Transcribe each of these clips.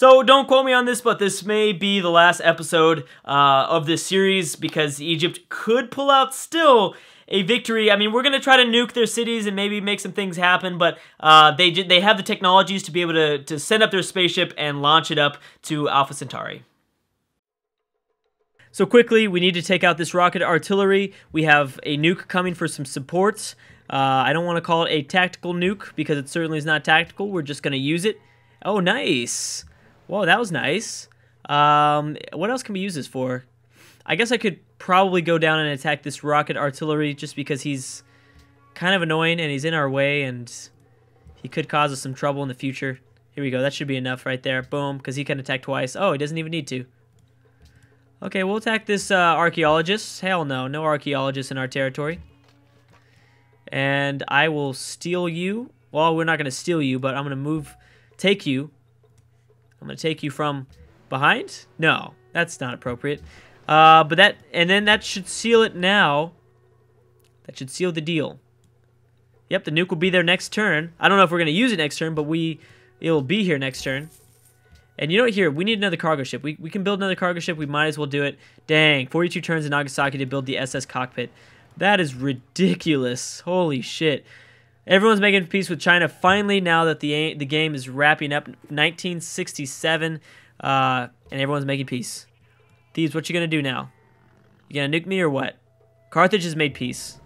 So don't quote me on this, but this may be the last episode of this series, because Egypt could pull out still a victory. I mean, we're going to try to nuke their cities and maybe make some things happen, but they have the technologies to be able to send up their spaceship and launch it up to Alpha Centauri. So quickly, we need to take out this rocket artillery. We have a nuke coming for some supports. I don't want to call it a tactical nuke because it certainly is not tactical. We're just going to use it. Oh, nice. Whoa, that was nice. What else can we use this for? I guess I could probably go down and attack this rocket artillery just because he's kind of annoying and he's in our way and he could cause us some trouble in the future. Here we go. That should be enough right there. Boom, because he can attack twice. Oh, he doesn't even need to. Okay, we'll attack this archaeologist. Hell no. No archaeologists in our territory. And I will steal you. Well, we're not going to steal you, but I'm going to take you. I'm going to take you from behind? No, that's not appropriate. But that should seal it now. That should seal the deal. Yep, the nuke will be there next turn. I don't know if we're going to use it next turn, but it'll be here next turn. And you know what, here, we need another cargo ship. We can build another cargo ship. We might as well do it. Dang, 42 turns in Nagasaki to build the SS cockpit. That is ridiculous. Holy shit. Everyone's making peace with China finally now that the game is wrapping up. 1967, and everyone's making peace. Thebes, what you gonna do now? You gonna nuke me or what? Carthage has made peace.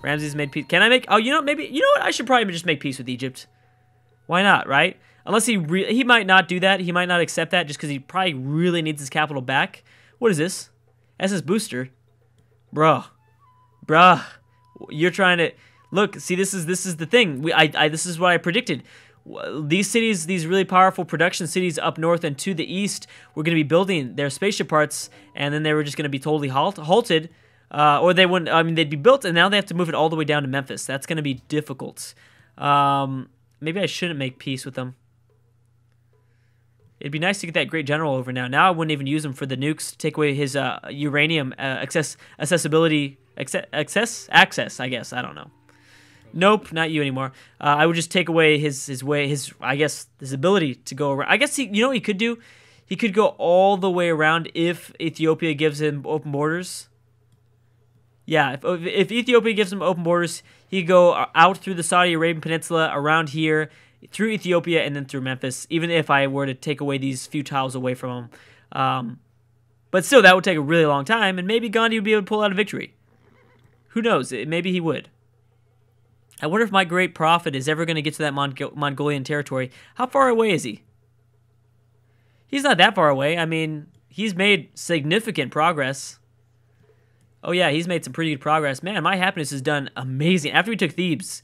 Ramses made peace. Can I make? Oh, you know, maybe. You know what? I should probably just make peace with Egypt. Why not, right? Unless he might not do that. He might not accept that just because he probably really needs his capital back. What is this? SS booster, bruh, bruh. You're trying to. Look, see, this is the thing. This is what I predicted. These cities, these really powerful production cities up north and to the east, were going to be building their spaceship parts, and then they were just going to be totally halted, or they wouldn't. I mean, they'd be built, and now they have to move it all the way down to Memphis. That's going to be difficult. Maybe I shouldn't make peace with them. It'd be nice to get that great general over now. Now I wouldn't even use him for the nukes to take away his uranium access. I guess I don't know. Nope, not you anymore. I would just take away his ability to go around. I guess you know what he could do? He could go all the way around if Ethiopia gives him open borders. Yeah, if Ethiopia gives him open borders, he could go out through the Saudi Arabian Peninsula, around here, through Ethiopia, and then through Memphis, even if I were to take away these few tiles away from him. But still, that would take a really long time, and maybe Gandhi would be able to pull out a victory. Who knows? Maybe he would. I wonder if my great prophet is ever going to get to that Mongolian territory. How far away is he? He's not that far away. I mean, he's made significant progress. Oh, yeah, he's made some pretty good progress. Man, my happiness has done amazing. After we took Thebes,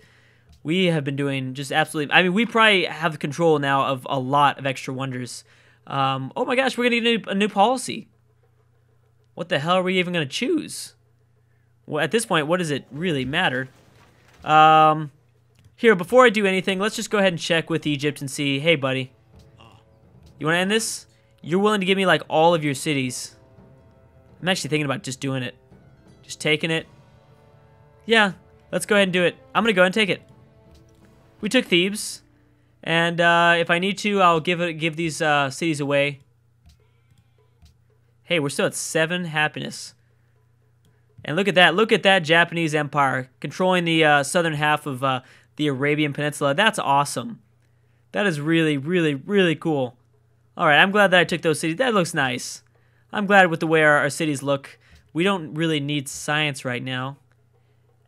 we have been doing just absolutely... I mean, we probably have control now of a lot of extra wonders. Oh, my gosh, we're going to get a new policy. What the hell are we even going to choose? Well, at this point, what does it really matter? Here, before I do anything, let's just go ahead and check with Egypt and see, hey, buddy, you want to end this? You're willing to give me, like, all of your cities. I'm actually thinking about just doing it. Just taking it. Yeah, let's go ahead and do it. I'm going to go ahead and take it. We took Thebes, and, if I need to, I'll give these, cities away. Hey, we're still at 7 happiness. And look at that Japanese empire controlling the southern half of the Arabian Peninsula. That's awesome. That is really, really, really cool. All right, I'm glad that I took those cities. That looks nice. I'm glad with the way our cities look. We don't really need science right now.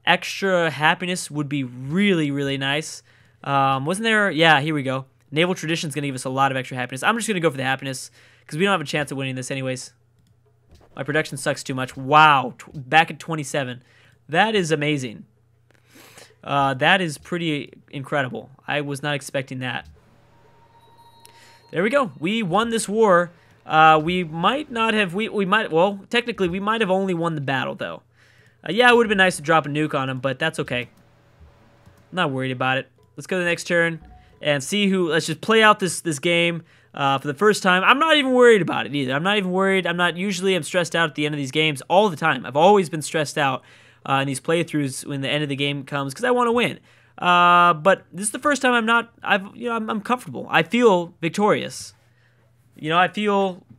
Extra happiness would be really, really nice. Wasn't there? Yeah, here we go. Naval tradition's going to give us a lot of extra happiness. I'm just going to go for the happiness because we don't have a chance of winning this anyways. My production sucks too much. Wow, back at 27. That is amazing. That is pretty incredible. I was not expecting that. There we go. We won this war. We might not have... We might... Well, technically, we might have only won the battle, though. Yeah, it would have been nice to drop a nuke on him, but that's okay. I'm not worried about it. Let's go to the next turn and see who... Let's just play out this game. For the first time, I'm not even worried about it either. I'm not even worried. I'm stressed out at the end of these games all the time. I've always been stressed out in these playthroughs when the end of the game comes because I want to win. But this is the first time I'm not. I'm comfortable. I feel victorious. You know,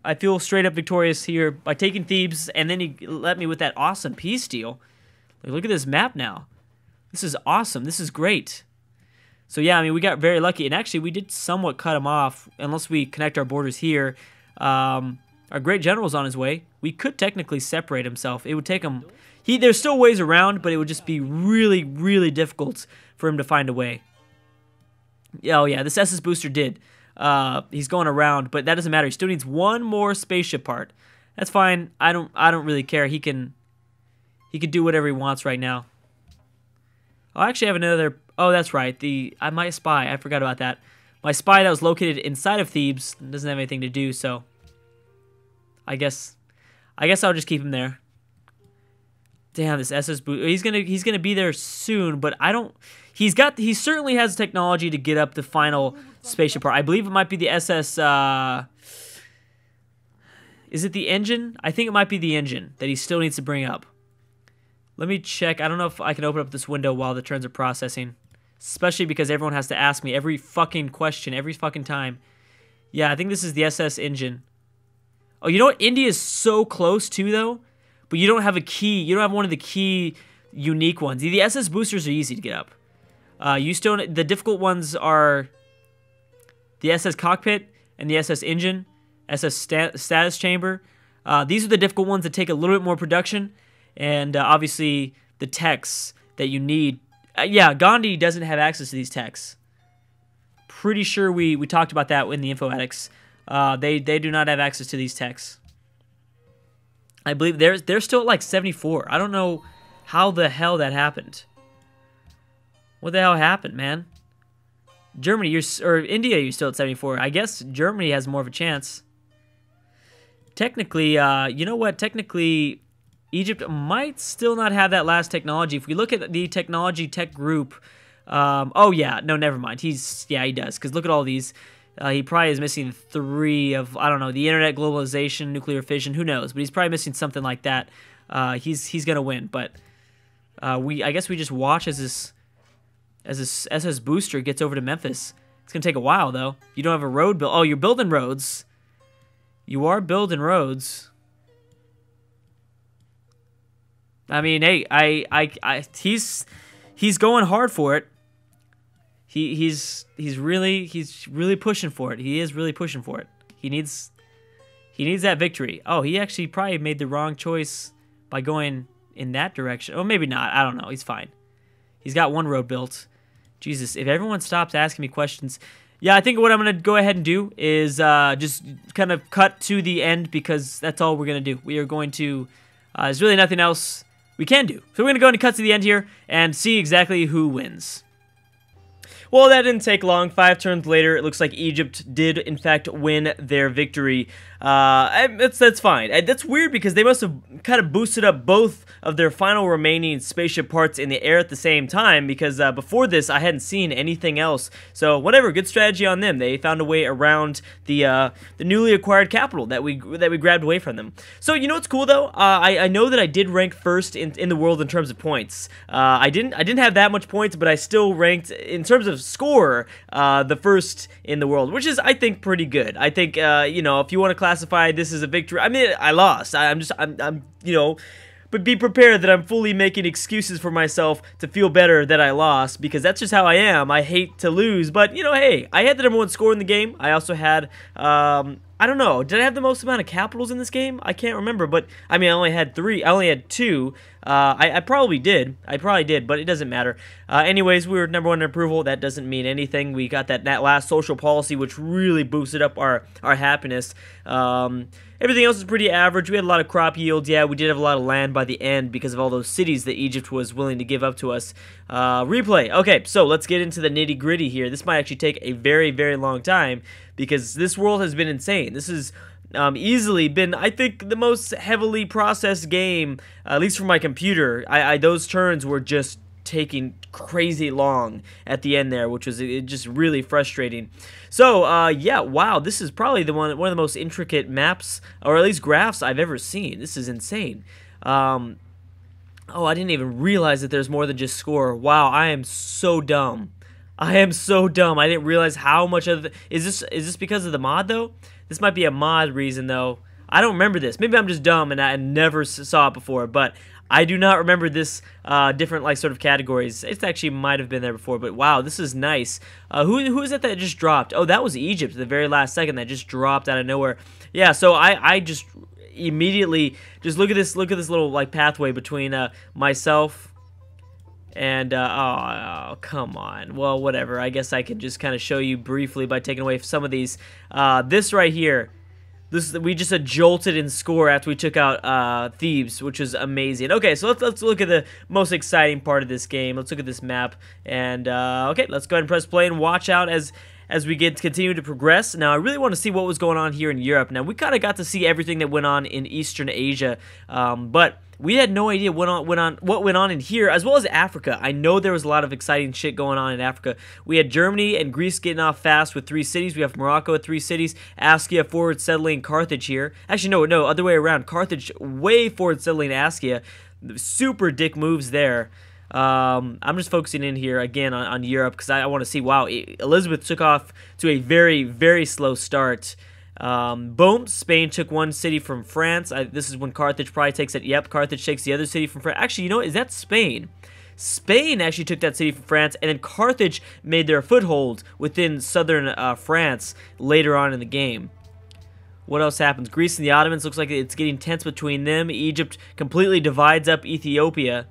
I feel straight up victorious here by taking Thebes, and then he let me with that awesome peace deal. Like, look at this map now. This is awesome. This is great. So yeah, I mean, we got very lucky, and actually we did somewhat cut him off unless we connect our borders here. Our great general's on his way. We could technically separate himself. It would take him... There's still ways around, but it would just be really, really difficult for him to find a way. Oh yeah, this SS booster did. He's going around, but that doesn't matter. He still needs one more spaceship part. That's fine. I don't really care. He can do whatever he wants right now. I actually have another... Oh, that's right. My spy. I forgot about that. My spy that was located inside of Thebes doesn't have anything to do, so... I guess I'll just keep him there. Damn, this SS boot. He's gonna be there soon, but I don't. He certainly has technology to get up the final spaceship part. I believe it might be the SS. Is it the engine? I think it might be the engine that he still needs to bring up. Let me check. I don't know if I can open up this window while the turns are processing, especially because everyone has to ask me every fucking question every fucking time. Yeah, I think this is the SS engine. Oh, you know what India is so close to, though? But you don't have a key. You don't have one of the key unique ones. The SS boosters are easy to get up. You still... The difficult ones are the SS cockpit and the SS engine, SS status chamber. These are the difficult ones that take a little bit more production. And obviously, the techs that you need. Yeah, Gandhi doesn't have access to these techs. Pretty sure we talked about that in the info addicts. They do not have access to these techs. I believe they're still at like 74. I don't know how the hell that happened. What the hell happened, man? Germany, or India, you're still at 74. I guess Germany has more of a chance. Technically, you know what? Technically, Egypt might still not have that last technology. If we look at the tech group, oh yeah, no, never mind. He does, because look at all these. He probably is missing three of, I don't know, the internet, globalization, nuclear fission, who knows, but he's probably missing something like that. He's gonna win, but I guess we just watch as this SS booster gets over to Memphis. It's gonna take a while, though. You don't have a road build. Oh, you're building roads. You are building roads. I mean, hey, he's going hard for it. He's really pushing for it. He is really pushing for it. He needs that victory. Oh, he actually probably made the wrong choice by going in that direction. Oh, maybe not. I don't know. He's fine. He's got one road built. Jesus, if everyone stops asking me questions. Yeah, I think what I'm going to go ahead and do is just kind of cut to the end, because that's all we're going to do. We are going to... there's really nothing else we can do. So we're going to go ahead and cut to the end here and see exactly who wins. Well, that didn't take long. 5 turns later, it looks like Egypt did, in fact, win their victory. That's fine. That's weird, because they must have kind of boosted up both of their final remaining spaceship parts in the air at the same time, because before this, I hadn't seen anything else. So, whatever, good strategy on them. They found a way around the newly acquired capital that we grabbed away from them. So, you know what's cool, though? I know that I did rank first in the world in terms of points. I didn't have that much points, but I still ranked, in terms of score, the first in the world, which is, I think, pretty good. I think, you know, if you want to classify this as a victory, I mean, I lost. I'm you know, but be prepared that I'm fully making excuses for myself to feel better that I lost, because that's just how I am. I hate to lose, but, you know, hey, I had the #1 score in the game. I also had, I don't know, did I have the most amount of capitals in this game? I can't remember, but, I mean, I only had 3, I only had 2, I probably did, but it doesn't matter. Anyways, we were #1 in approval. That doesn't mean anything. We got that last social policy, which really boosted up our happiness. Everything else is pretty average. We had a lot of crop yield. Yeah, we did have a lot of land by the end because of all those cities that Egypt was willing to give up to us. Replay. Okay, so let's get into the nitty-gritty here. This might actually take a very, very long time because this world has been insane. This is... easily been, I think, the most heavily processed game, at least for my computer. Those turns were just taking crazy long at the end there, which was just really frustrating. So, yeah, wow, this is probably one of the most intricate maps, or at least graphs, I've ever seen. This is insane. Oh, I didn't even realize that there's more than just score. Wow, I am so dumb. I am so dumb. I didn't realize how much of the... Is this because of the mod, though? This might be a mod reason, though. I don't remember this. Maybe I'm just dumb and I never saw it before, but I do not remember this different, like, sort of categories. It actually might have been there before, but wow, this is nice. Who is that just dropped? Oh, that was Egypt, the very last second that just dropped out of nowhere. Yeah, so I just immediately, just look at this little, like, pathway between myself and, oh, come on. Well, whatever. I guess I could just kind of show you briefly by taking away some of these. This right here. This, we just jolted in score after we took out Thebes, which is amazing. Okay, so let's look at the most exciting part of this game. Let's look at this map, and okay, let's go ahead and press play and watch out as we continue to progress. Now, I really want to see what was going on here in Europe. Now, we kind of got to see everything that went on in Eastern Asia, but we had no idea what went on in here, as well as Africa. I know there was a lot of exciting shit going on in Africa. We had Germany and Greece getting off fast with 3 cities. We have Morocco at 3 cities. Askia forward settling Carthage here. Actually, no, other way around. Carthage way forward settling Askia. Super dick moves there. I'm just focusing in here again on Europe because I want to see. Wow, Elizabeth took off to a very, very slow start. Boom, Spain took 1 city from France. This is when Carthage probably takes it. Yep, Carthage takes the other city from France. Actually, you know what? Is that Spain? Spain actually took that city from France, and then Carthage made their foothold within southern France later on in the game. What else happens? Greece and the Ottomans, looks like it's getting tense between them. Egypt completely divides up Ethiopia.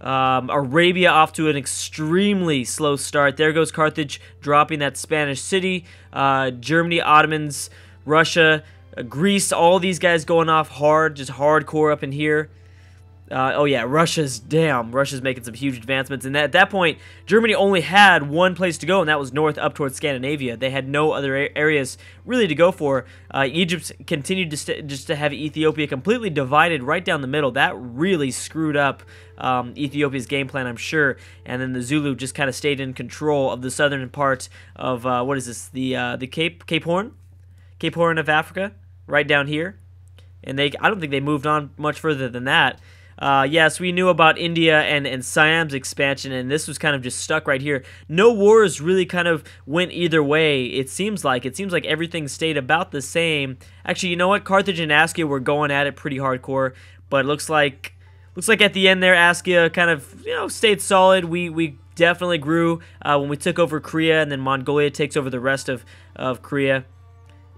Arabia off to an extremely slow start. There goes Carthage dropping that Spanish city. Germany, Ottomans, Russia, Greece, all these guys going off hard, just hardcore up in here. Oh yeah, Russia's making some huge advancements, and at that point, Germany only had 1 place to go, and that was north up towards Scandinavia. They had no other areas really to go for. Egypt continued to have Ethiopia completely divided right down the middle. That really screwed up Ethiopia's game plan, I'm sure, and then the Zulu just kind of stayed in control of the southern part of, what is this, the Cape Horn of Africa, right down here, and I don't think they moved on much further than that. Yes, we knew about India and Siam's expansion, and this was kind of just stuck right here. No wars really kind of went either way, it seems like. It seems like everything stayed about the same. Actually, you know what? Carthage and Askia were going at it pretty hardcore, but it looks like at the end there, Askia kind of, you know, stayed solid. We definitely grew when we took over Korea, and then Mongolia takes over the rest of Korea.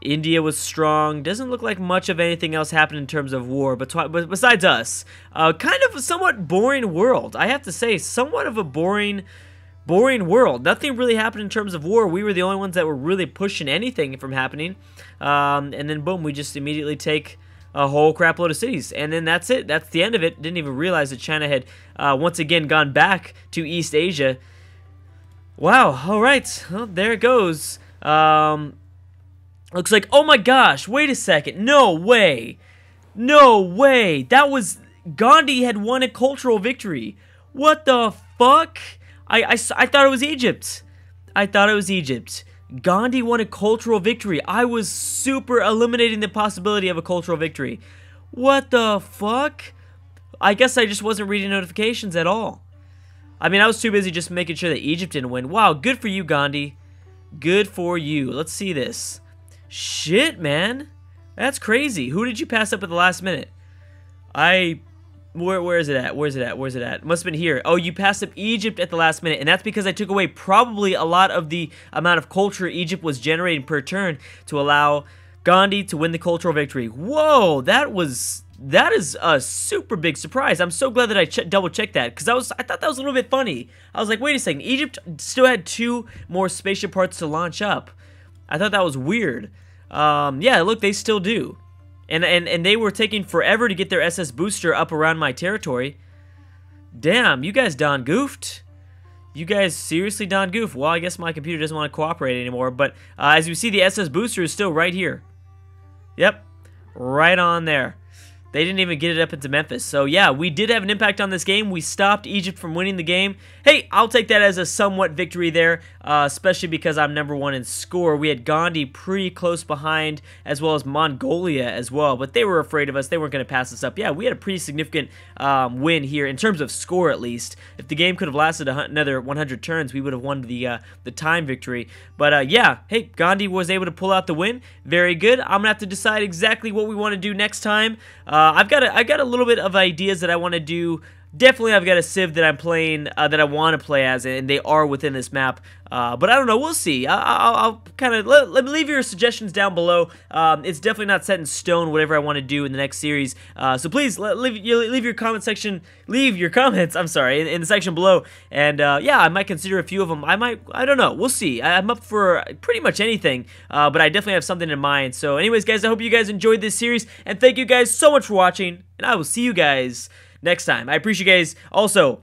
India was strong. Doesn't look like much of anything else happened in terms of war, but besides us, kind of a somewhat boring world. I have to say, somewhat of a boring world. Nothing really happened in terms of war. We were the only ones that were really pushing anything from happening. And then boom, we just immediately take a whole crap load of cities, and then that's it. That's the end of it. Didn't even realize that China had once again gone back to East Asia. Wow. All right. Well, there it goes. Looks like, oh my gosh, wait a second, no way, that was, Gandhi had won a cultural victory, what the fuck, I thought it was Egypt, Gandhi won a cultural victory. I was super eliminating the possibility of a cultural victory, what the fuck, I guess I just wasn't reading notifications at all. I mean, I was too busy just making sure that Egypt didn't win. Wow, good for you, Gandhi, good for you. Let's see this. Shit, man, that's crazy. Who did you pass up at the last minute? Where is it at? Must have been here. Oh, you passed up Egypt at the last minute, and that's because I took away probably a lot of the amount of culture Egypt was generating per turn to allow Gandhi to win the cultural victory. Whoa, that is a super big surprise. I'm so glad that I double-checked that, because I thought that was a little bit funny. I was like, wait a second, Egypt still had 2 more spaceship parts to launch up. I thought that was weird. Yeah, look, they still do. And they were taking forever to get their SS booster up around my territory. Damn, you guys done goofed. You guys seriously done goofed. Well, I guess my computer doesn't want to cooperate anymore. But as you see, the SS booster is still right here. Yep, right on there. They didn't even get it up into Memphis. So yeah, we did have an impact on this game. We stopped Egypt from winning the game. Hey, I'll take that as a somewhat victory there, especially because I'm number one in score. We had Gandhi pretty close behind, as well as Mongolia as well, but they were afraid of us. They weren't going to pass us up. Yeah, we had a pretty significant win here, in terms of score at least. If the game could have lasted another 100 turns, we would have won the time victory. But yeah, hey, Gandhi was able to pull out the win. Very good. I'm going to have to decide exactly what we want to do next time. I've got a little bit of ideas that I want to do. Definitely, I've got a civ that I'm playing that I want to play as, and they are within this map. But I don't know. We'll see. I'll kind of let me leave your suggestions down below. It's definitely not set in stone. Whatever I want to do in the next series. So please leave your comment section. Leave your comments. I'm sorry, in the section below. And yeah, I might consider a few of them. I don't know. We'll see. I'm up for pretty much anything. But I definitely have something in mind. So, anyways, guys, I hope you guys enjoyed this series, and thank you guys so much for watching. And I will see you guys next time. I appreciate you guys also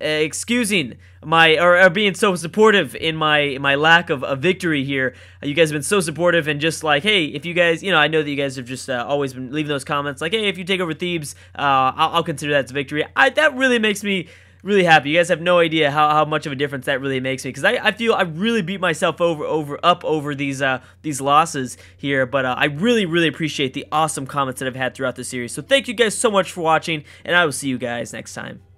excusing my or being so supportive in my lack of a victory here. You guys have been so supportive, and just like, hey, if you guys, you know, I know that you guys have just always been leaving those comments like, hey, if you take over Thebes, I'll consider that a victory. That really makes me really happy. You guys have no idea how much of a difference that really makes me, because I feel I really beat myself over these losses here, but I really appreciate the awesome comments that I've had throughout the series. So thank you guys so much for watching, and I will see you guys next time.